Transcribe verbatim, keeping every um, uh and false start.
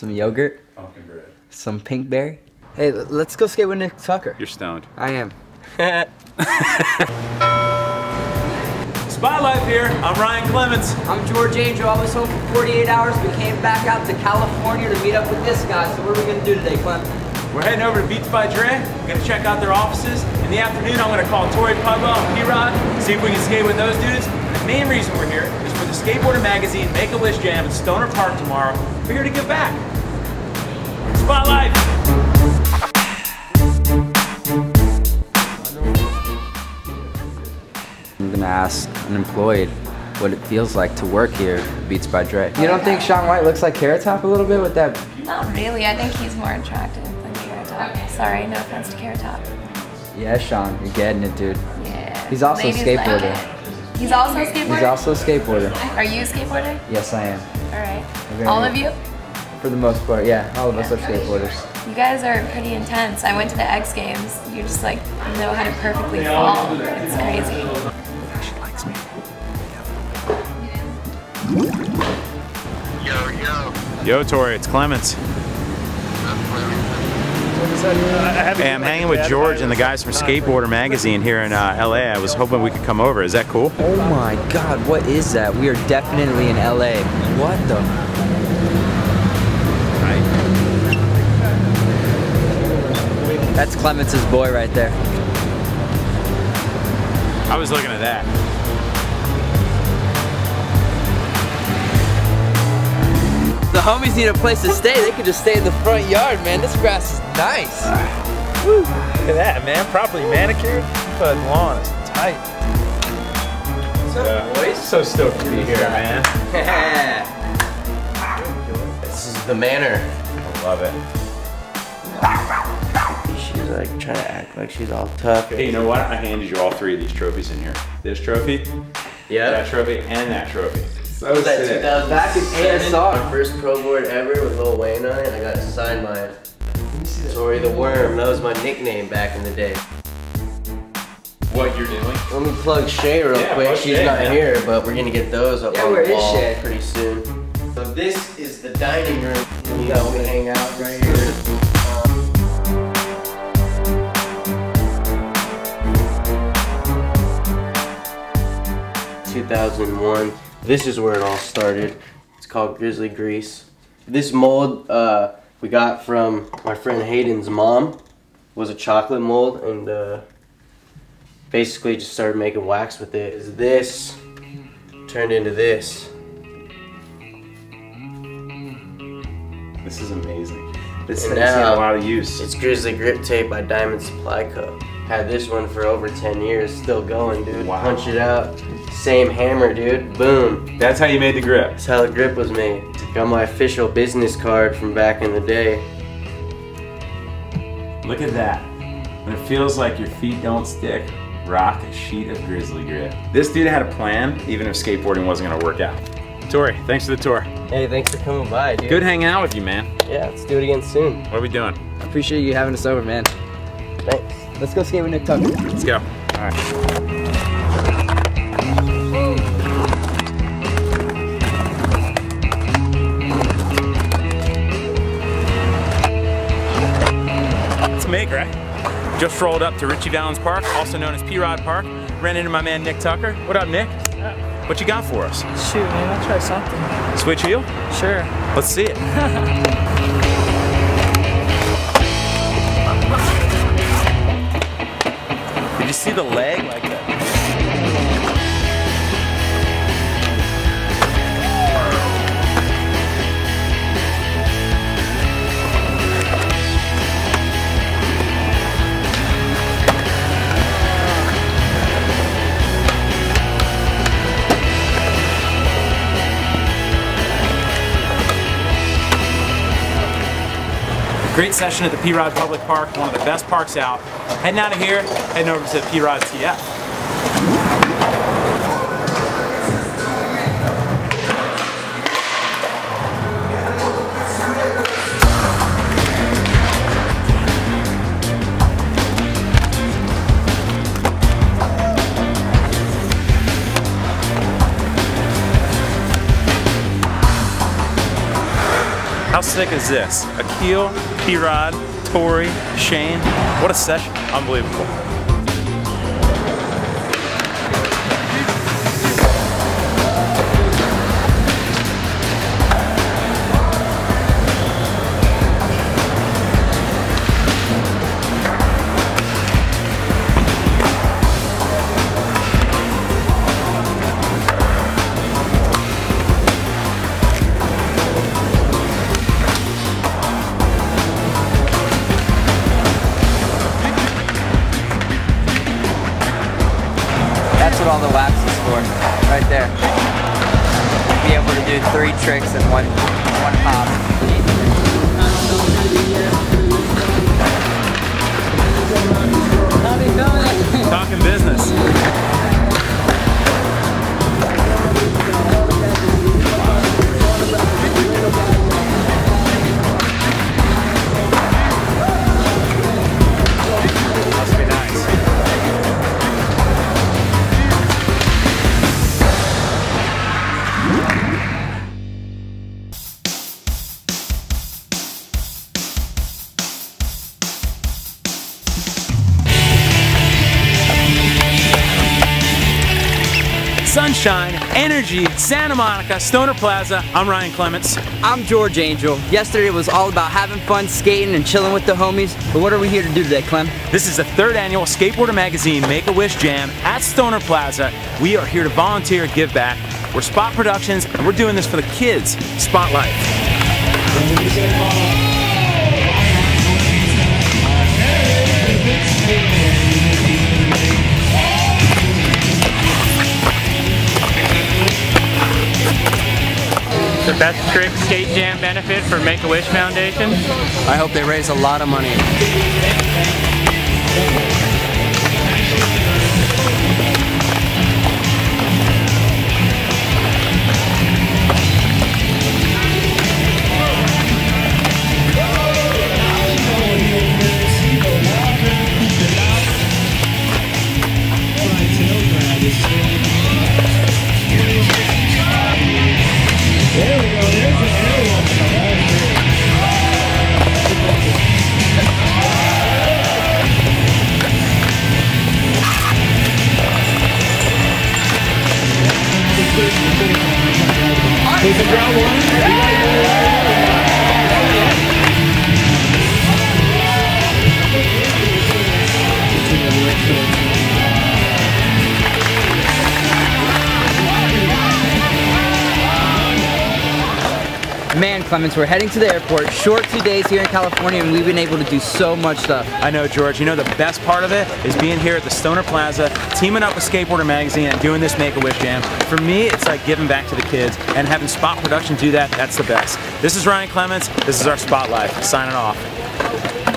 some yogurt, pumpkin bread, some pink berry. Hey, let's go skate with Nick Tucker. You're stoned. I am. Spot Life here. I'm Ryan Clemons. I'm George Angel. I was home for forty-eight hours. We came back out to California to meet up with this guy. So what are we gonna do today, Clem? We're heading over to Beats by Dre. We're gonna check out their offices. In the afternoon, I'm gonna call Torey Pudwill and P-Rod, see if we can skate with those dudes. The main reason we're here is for the Skateboarder Magazine Make-A-Wish Jam at Stoner Park tomorrow. We're here to give back. Spot Life. I'm gonna ask unemployed what it feels like to work here, Beats by Dre. You don't think Sean White looks like Carrot Top a little bit with that? Not really, I think he's more attractive than Carrot Top. Sorry, no offense to Carrot Top. Yeah, Sean, you're getting it, dude. Yeah. He's also a skateboarder. Like he's also a skateboarder? He's also a skateboarder. Are you a skateboarder? Yes, I am. All right. All of you? For the most part, yeah. All of yeah. us are skateboarders. You guys are pretty intense. I went to the X Games. You just like know how to perfectly fall. It's crazy. Yo, yo. Yo, Tori, it's Clemons. Hey, I'm hanging with George and the guys from Skateboarder Magazine here in uh, L A. I was hoping we could come over. Is that cool? Oh my God, what is that? We are definitely in L A. What the? That's Clemons' boy right there. I was looking at that. The homies need a place to stay. They could just stay in the front yard, man. This grass is nice. Woo. Look at that, man. Properly manicured. But the lawn is tight. What's up, yeah. boys? So stoked to be here, man. Yeah. This is the manor. I love it. She's like trying to act like she's all tough. Hey, you know what? I handed you all three of these trophies in here. This trophy, yeah, that trophy, and that trophy. So was that two thousand seven? Back in A S R. My first pro board ever with Lil Wayne on it, and I got to sign mine. Tori the Worm, that was my nickname back in the day. What you're doing? Let me plug Shay real yeah, quick. She's Shay, not man. here, but we're gonna get those up yeah, on the wall Shay? pretty soon. So this is the dining room. You got to hang out right here. two thousand one. This is where it all started. It's called Grizzly Grease. This mold uh, we got from my friend Hayden's mom. It was a chocolate mold, and uh, basically just started making wax with it. Is this turned into this? This is amazing. This has seen a lot of use. It's Grizzly Grip Tape by Diamond Supply Co. Had this one for over ten years, still going, dude. Wow. Punch it out. Same hammer, dude. Boom. That's how you made the grip. That's how the grip was made. Got my official business card from back in the day. Look at that. When it feels like your feet don't stick, rock a sheet of Grizzly Grip. This dude had a plan, even if skateboarding wasn't gonna work out. Tori, thanks for the tour. Hey, thanks for coming by, dude. Good hanging out with you, man. Yeah, let's do it again soon. What are we doing? I appreciate you having us over, man. Thanks. Let's go skate with Nick Tucker. Let's go. All right. It's Meg, right? Just rolled up to Ritchie Valens Park, also known as P-Rod Park. Ran into my man Nick Tucker. What up, Nick? Yeah. What you got for us? Shoot, man, I'll try something. Switch heel? Sure. Let's see it. You see the leg like that? Great session at the P-Rod Public Park, one of the best parks out. Heading out of here, heading over to P-Rod T F. How How sick is this? Akeel, P-Rod, Tori, Shane. What a session. Unbelievable. All the laps is for, right there. Be able to do three tricks in one, one pop. Talking business. Sunshine, energy, Santa Monica, Stoner Plaza. I'm Ryan Clemons. I'm George Angel. Yesterday was all about having fun, skating, and chilling with the homies. But what are we here to do today, Clem? This is the third annual Skateboarder Magazine Make-A-Wish Jam at Stoner Plaza. We are here to volunteer and give back. We're Spot Productions, and we're doing this for the kids. Spot Life. The Best Trick Skate Jam benefit for Make-A-Wish Foundation. I hope they raise a lot of money. Man, Clemons, we're heading to the airport. Short two days here in California, and we've been able to do so much stuff. I know, George. You know, the best part of it is being here at the Stoner Plaza, teaming up with Skateboarder Magazine and doing this Make-A-Wish Jam. For me, it's like giving back to the kids, and having Spot Productions do that, that's the best. This is Ryan Clemons. This is our Spot Life. Signing off.